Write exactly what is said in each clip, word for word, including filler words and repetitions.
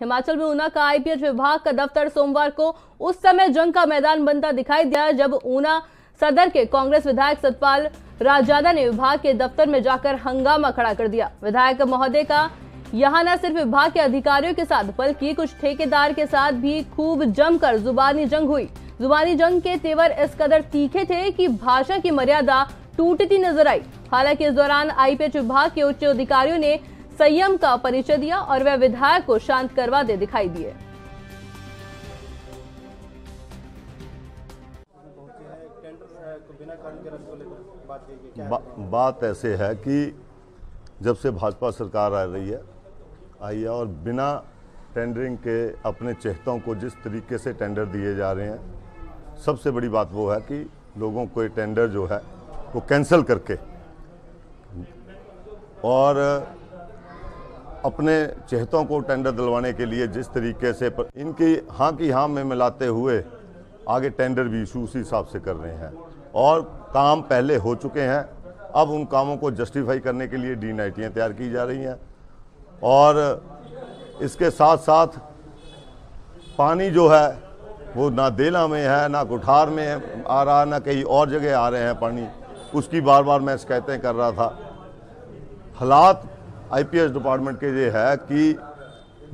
हिमाचल में ऊना का I P H विभाग का दफ्तर सोमवार को उस समय जंग का मैदान बनता दिखाई दिया जब ऊना सदर के कांग्रेस विधायक सतपाल रायजादा ने विभाग के दफ्तर में जाकर हंगामा खड़ा कर दिया। विधायक महोदय का यहाँ न सिर्फ विभाग के अधिकारियों के साथ बल्कि कुछ ठेकेदार के साथ भी खूब जमकर जुबानी जंग हुई। जुबानी जंग के तेवर इस कदर तीखे थे कि भाषा की मर्यादा टूटती नजर आई। हालांकि इस दौरान आई पी एच विभाग के उच्च अधिकारियों ने संयम का परिचय दिया और वह विधायक को शांत करवाते दिखाई दिए। बा, बात ऐसे है कि जब से भाजपा सरकार आ रही है आई है और बिना टेंडरिंग के अपने चेहतों को जिस तरीके से टेंडर दिए जा रहे हैं, सबसे बड़ी बात वो है कि लोगों को ये टेंडर जो है वो कैंसिल करके और अपने चेहतों को टेंडर दिलवाने के लिए जिस तरीके से पर, इनकी हाँ की हाँ में मिलाते हुए आगे टेंडर भी इशू उसी हिसाब से कर रहे हैं और काम पहले हो चुके हैं। अब उन कामों को जस्टिफाई करने के लिए डी एन आई तैयार की जा रही हैं और इसके साथ साथ पानी जो है वो ना देला में है, ना कुठार में आ रहा, ना कहीं और जगह आ रहे हैं पानी। उसकी बार बार मैं शिकायतें कर रहा था। हालात आई पी एच डिपार्टमेंट के ये है कि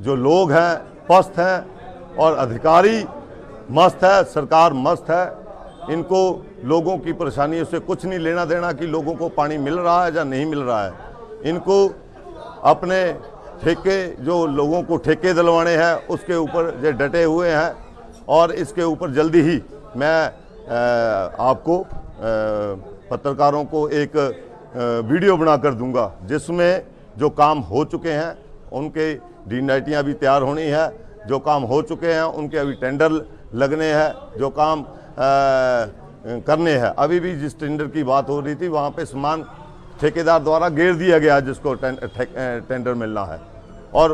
जो लोग हैं पस्त हैं और अधिकारी मस्त है, सरकार मस्त है। इनको लोगों की परेशानियों से कुछ नहीं लेना देना कि लोगों को पानी मिल रहा है या नहीं मिल रहा है। इनको अपने ठेके जो लोगों को ठेके दिलवाने हैं उसके ऊपर ये डटे हुए हैं और इसके ऊपर जल्दी ही मैं आपको पत्रकारों को एक वीडियो बनाकर दूंगा जिसमें जो काम हो चुके हैं उनके डी नाइटियाँ भी तैयार होनी है, जो काम हो चुके हैं उनके अभी टेंडर लगने हैं, जो काम आ, करने हैं। अभी भी जिस टेंडर की बात हो रही थी वहाँ पे सामान ठेकेदार द्वारा घेर दिया गया जिसको टें, ठे, टेंडर मिलना है और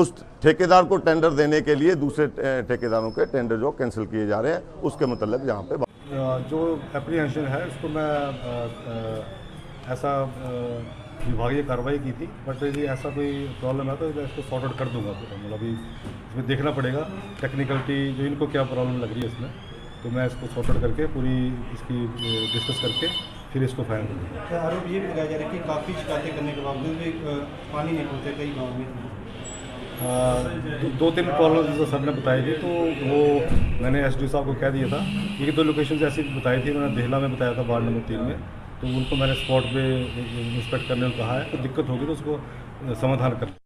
उस ठेकेदार को टेंडर देने के लिए दूसरे ठेकेदारों के टेंडर जो कैंसिल किए जा रहे हैं उसके मतलब यहाँ पे जो एप्लीकेशन है उसको मैं आ, आ, ऐसा आ, विभागीय कार्रवाई की थी, बट ये ऐसा कोई प्रॉब्लम है तो मैं इसको सॉर्ट आउट कर दूंगा। तो मतलब अभी इसमें देखना पड़ेगा टेक्निकलिटी जो इनको क्या प्रॉब्लम लग रही है इसमें, तो मैं इसको सॉर्ट आउट करके पूरी इसकी डिस्कस करके फिर इसको फाइनल करूँगा। तो आरोप ये भी लगाया जा रहा है कि काफ़ी शिकायतें करने के बावजूद भी पानी नहीं पहुँचे कई गाँव में। दो तीन प्रॉब्लम जैसे सर ने बताई थी तो वो मैंने एस डी ओ साहब को कह दिया था। ये दो लोकेशन ऐसी बताई थी, मैंने देहला में बताया था वार्ड नंबर तीन में, तो उनको मैंने स्पॉट पे इंस्पेक्ट करने को कहा है। तो दिक्कत होगी तो उसको समाधान कर